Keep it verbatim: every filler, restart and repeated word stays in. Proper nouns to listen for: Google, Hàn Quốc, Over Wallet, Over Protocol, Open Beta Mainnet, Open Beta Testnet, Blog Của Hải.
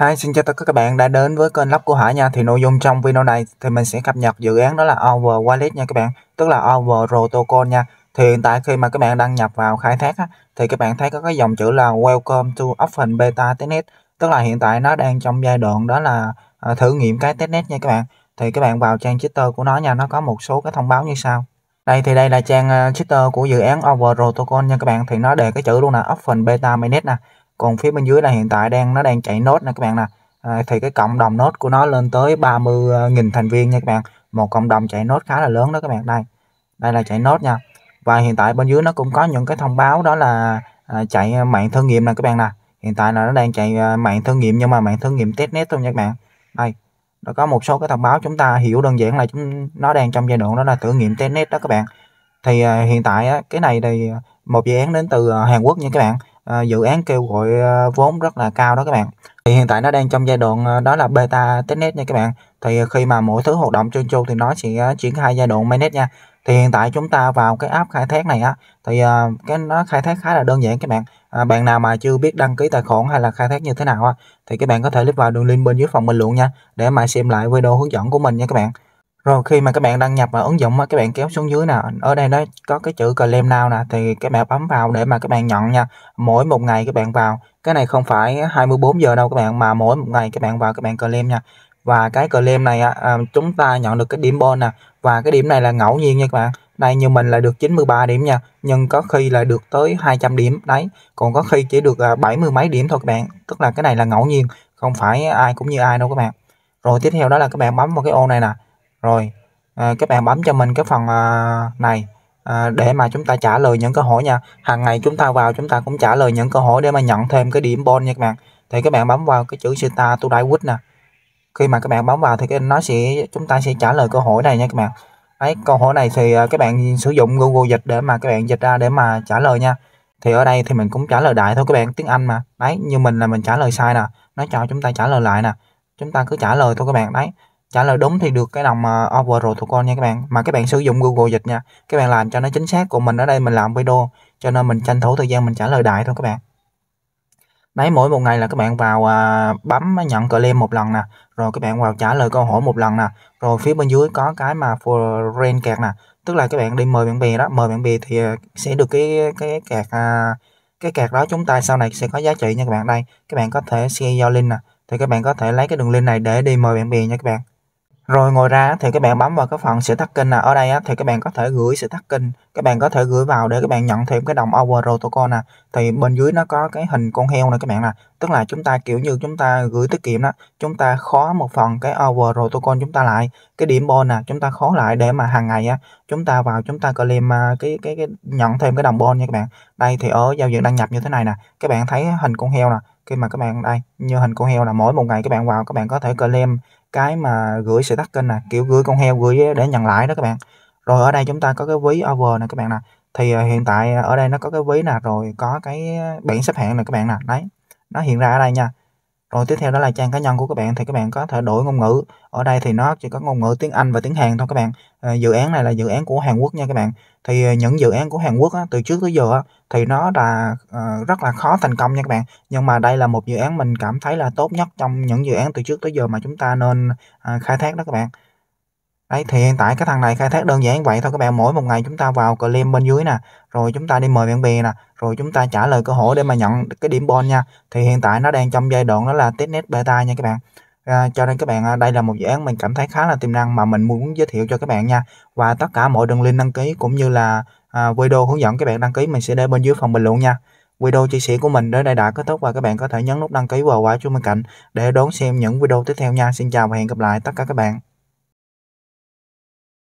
Hi, xin chào tất cả các bạn đã đến với kênh Blog Của Hải nha. Thì nội dung trong video này thì mình sẽ cập nhật dự án đó là Over Wallet nha các bạn, tức là Over Protocol nha. Thì hiện tại khi mà các bạn đăng nhập vào khai thác á, thì các bạn thấy có cái dòng chữ là Welcome to Open Beta Testnet, tức là hiện tại nó đang trong giai đoạn đó là à, thử nghiệm cái testnet nha các bạn. Thì các bạn vào trang Twitter của nó nha, nó có một số cái thông báo như sau. Đây thì đây là trang Twitter của dự án Over Protocol nha các bạn, thì nó đề cái chữ luôn là Open Beta Mainnet nè. Còn phía bên dưới là hiện tại đang nó đang chạy nốt nè các bạn nè. À, thì cái cộng đồng nốt của nó lên tới ba mươi nghìn thành viên nha các bạn. Một cộng đồng chạy nốt khá là lớn đó các bạn. Đây. Đây là chạy nốt nha. Và hiện tại bên dưới nó cũng có những cái thông báo đó là à, chạy mạng thử nghiệm nè các bạn nè. Hiện tại là nó đang chạy à, mạng thử nghiệm nhưng mà mạng thử nghiệm testnet thôi nha các bạn. Đây. Nó có một số cái thông báo chúng ta hiểu đơn giản là chúng nó đang trong giai đoạn đó là thử nghiệm testnet đó các bạn. Thì à, hiện tại á, cái này thì một dự án đến từ à, Hàn Quốc nha các bạn. À, dự án kêu gọi à, vốn rất là cao đó các bạn. Thì hiện tại nó đang trong giai đoạn à, đó là beta testnet nha các bạn. Thì khi mà mỗi thứ hoạt động trơn tru thì nó sẽ à, triển khai giai đoạn mainnet nha. Thì hiện tại chúng ta vào cái app khai thác này á, thì à, cái nó khai thác khá là đơn giản các bạn. À, bạn nào mà chưa biết đăng ký tài khoản hay là khai thác như thế nào á, thì các bạn có thể click vào đường link bên dưới phần bình luận nha, để mà xem lại video hướng dẫn của mình nha các bạn. Rồi khi mà các bạn đăng nhập vào ứng dụng á, các bạn kéo xuống dưới nè, ở đây nó có cái chữ claim now nè, thì các bạn bấm vào để mà các bạn nhận nha. Mỗi một ngày các bạn vào, cái này không phải hai mươi bốn giờ đâu các bạn, mà mỗi một ngày các bạn vào các bạn claim nha. Và cái claim này á, chúng ta nhận được cái điểm bon nè, và cái điểm này là ngẫu nhiên nha các bạn. Đây như mình là được chín mươi ba điểm nha, nhưng có khi là được tới hai trăm điểm đấy, còn có khi chỉ được bảy mươi mấy điểm thôi các bạn, tức là cái này là ngẫu nhiên, không phải ai cũng như ai đâu các bạn. Rồi tiếp theo đó là các bạn bấm vào cái ô này nè. Rồi à, các bạn bấm cho mình cái phần à, này à, để mà chúng ta trả lời những câu hỏi nha. Hàng ngày chúng ta vào chúng ta cũng trả lời những câu hỏi để mà nhận thêm cái điểm bon nha các bạn. Thì các bạn bấm vào cái chữ Start Today With nè. Khi mà các bạn bấm vào thì cái nó sẽ chúng ta sẽ trả lời câu hỏi này nha các bạn. Đấy, câu hỏi này thì các bạn sử dụng Google dịch để mà các bạn dịch ra để mà trả lời nha. Thì ở đây thì mình cũng trả lời đại thôi các bạn, tiếng Anh mà. Đấy, như mình là mình trả lời sai nè, nó cho chúng ta trả lời lại nè. Chúng ta cứ trả lời thôi các bạn. Đấy. Trả lời đúng thì được cái đồng uh, Over Protocol nha các bạn. Mà các bạn sử dụng Google dịch nha, các bạn làm cho nó chính xác. Của mình ở đây mình làm video cho nên mình tranh thủ thời gian mình trả lời đại thôi các bạn. Đấy, mỗi một ngày là các bạn vào uh, bấm nhận claim một lần nè, rồi các bạn vào trả lời câu hỏi một lần nè. Rồi phía bên dưới có cái mà friend kẹt nè, tức là các bạn đi mời bạn bè đó, mời bạn bè thì sẽ được cái cái kẹt uh, cái kẹt đó chúng ta sau này sẽ có giá trị nha các bạn. Đây, các bạn có thể share your link nè, thì các bạn có thể lấy cái đường link này để đi mời bạn bè nha các bạn. Rồi ngồi ra thì các bạn bấm vào cái phần sự thắc kinh nè. Ở đây á, thì các bạn có thể gửi sự thắc kinh, các bạn có thể gửi vào để các bạn nhận thêm cái đồng Over Protocol nè. Thì bên dưới nó có cái hình con heo này các bạn nè, tức là chúng ta kiểu như chúng ta gửi tiết kiệm đó, chúng ta khóa một phần cái Over Protocol chúng ta lại, cái điểm bon nè chúng ta khóa lại để mà hàng ngày á chúng ta vào chúng ta claim cái cái cái nhận thêm cái đồng bon nha các bạn. Đây thì ở giao diện đăng nhập như thế này nè, các bạn thấy hình con heo nè. Khi mà các bạn đây như hình con heo là mỗi một ngày các bạn vào các bạn có thể claim cái mà gửi sự tắc kênh nè, kiểu gửi con heo gửi để nhận lãi đó các bạn. Rồi ở đây chúng ta có cái ví over nè các bạn nè. Thì hiện tại ở đây nó có cái ví nè, rồi có cái bảng xếp hạng nè các bạn nè. Đấy, nó hiện ra ở đây nha. Rồi tiếp theo đó là trang cá nhân của các bạn, thì các bạn có thể đổi ngôn ngữ. Ở đây thì nó chỉ có ngôn ngữ tiếng Anh và tiếng Hàn thôi các bạn. À, dự án này là dự án của Hàn Quốc nha các bạn. Thì những dự án của Hàn Quốc á, từ trước tới giờ á, thì nó là à, rất là khó thành công nha các bạn. Nhưng mà đây là một dự án mình cảm thấy là tốt nhất trong những dự án từ trước tới giờ mà chúng ta nên à, khai thác đó các bạn. Đấy, thì hiện tại cái thằng này khai thác đơn giản vậy thôi các bạn. Mỗi một ngày chúng ta vào claim bên dưới nè, rồi chúng ta đi mời bạn bè nè, rồi chúng ta trả lời câu hỏi để mà nhận cái điểm bon nha. Thì hiện tại nó đang trong giai đoạn đó là testnet beta nha các bạn. À, cho nên các bạn đây là một dự án mình cảm thấy khá là tiềm năng mà mình muốn giới thiệu cho các bạn nha. Và tất cả mọi đường link đăng ký cũng như là à, video hướng dẫn các bạn đăng ký mình sẽ để bên dưới phần bình luận nha. Video chia sẻ của mình đến đây đã kết thúc và các bạn có thể nhấn nút đăng ký vào quả chuông bên cạnh để đón xem những video tiếp theo nha. Xin chào và hẹn gặp lại tất cả các bạn.